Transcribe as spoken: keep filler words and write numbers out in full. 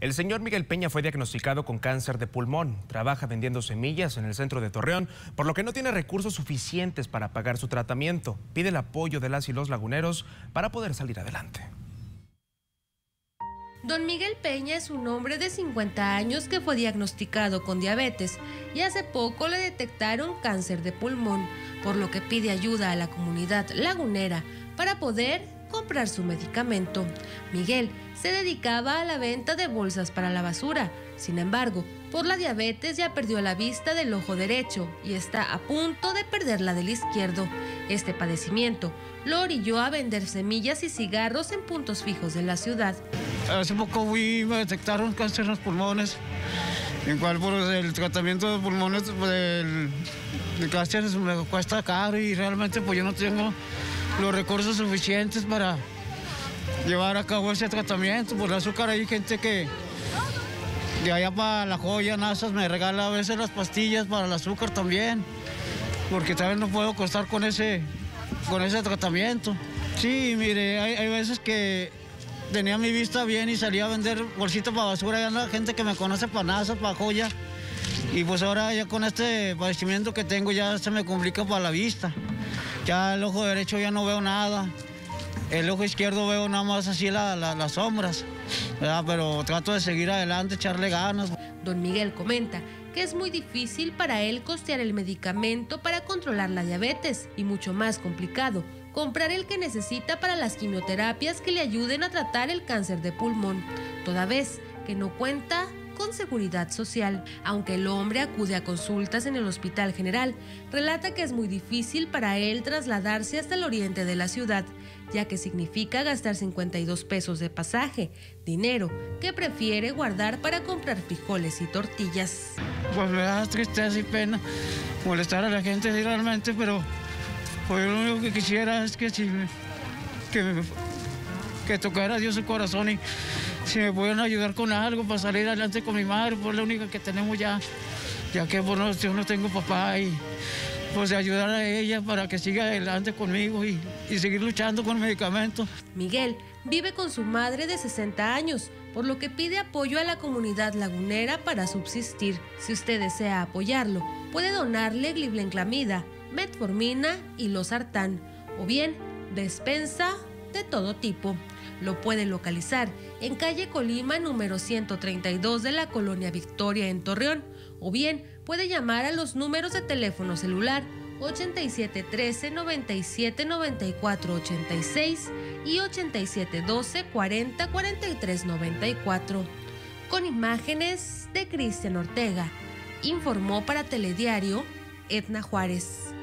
El señor Miguel Peña fue diagnosticado con cáncer de pulmón. Trabaja vendiendo semillas en el centro de Torreón, por lo que no tiene recursos suficientes para pagar su tratamiento. Pide el apoyo de las y los laguneros para poder salir adelante. Don Miguel Peña es un hombre de cincuenta años que fue diagnosticado con diabetes y hace poco le detectaron cáncer de pulmón, por lo que pide ayuda a la comunidad lagunera para poder comprar su medicamento. Miguel se dedicaba a la venta de bolsas para la basura. Sin embargo, por la diabetes ya perdió la vista del ojo derecho y está a punto de perder la del izquierdo. Este padecimiento lo orilló a vender semillas y cigarros en puntos fijos de la ciudad. Hace poco fui, me detectaron cáncer en los pulmones, en cual por el tratamiento de pulmones, pues el, el cáncer me cuesta caro y realmente pues yo no tengo los recursos suficientes para llevar a cabo ese tratamiento. Por el azúcar hay gente que de allá para La Joya, Nazas, me regala a veces las pastillas para el azúcar también, porque tal vez no puedo costar con ese, con ese tratamiento. Sí, mire, hay, hay veces que tenía mi vista bien y salía a vender bolsitas para basura, ya la gente que me conoce para Nazas, para Joya, y pues ahora ya con este padecimiento que tengo ya se me complica para la vista. Ya el ojo derecho ya no veo nada, el ojo izquierdo veo nada más así la, la, las sombras, ¿verdad? Pero trato de seguir adelante, echarle ganas. Don Miguel comenta que es muy difícil para él costear el medicamento para controlar la diabetes y mucho más complicado comprar el que necesita para las quimioterapias que le ayuden a tratar el cáncer de pulmón, toda vez que no cuenta con seguridad social. Aunque el hombre acude a consultas en el Hospital General, relata que es muy difícil para él trasladarse hasta el oriente de la ciudad, ya que significa gastar cincuenta y dos pesos de pasaje, dinero que prefiere guardar para comprar frijoles y tortillas. Pues me da tristeza y pena molestar a la gente realmente, pero pues lo único que quisiera es que si me, que me, que tocara a Dios su corazón y si me pueden ayudar con algo para salir adelante con mi madre, pues la única que tenemos ya, ya que por no, yo no tengo papá, y pues de ayudar a ella para que siga adelante conmigo y, y seguir luchando con medicamentos. Miguel vive con su madre de sesenta años, por lo que pide apoyo a la comunidad lagunera para subsistir. Si usted desea apoyarlo, puede donarle gliblenclamida, metformina y losartán, o bien despensa de todo tipo. Lo puede localizar en calle Colima número ciento treinta y dos de la Colonia Victoria en Torreón, o bien puede llamar a los números de teléfono celular ochenta y siete trece, noventa y siete noventa y cuatro ochenta y seis y ochenta y siete doce, cuarenta, cuarenta y tres noventa y cuatro. Con imágenes de Cristian Ortega, informó para Telediario Edna Juárez.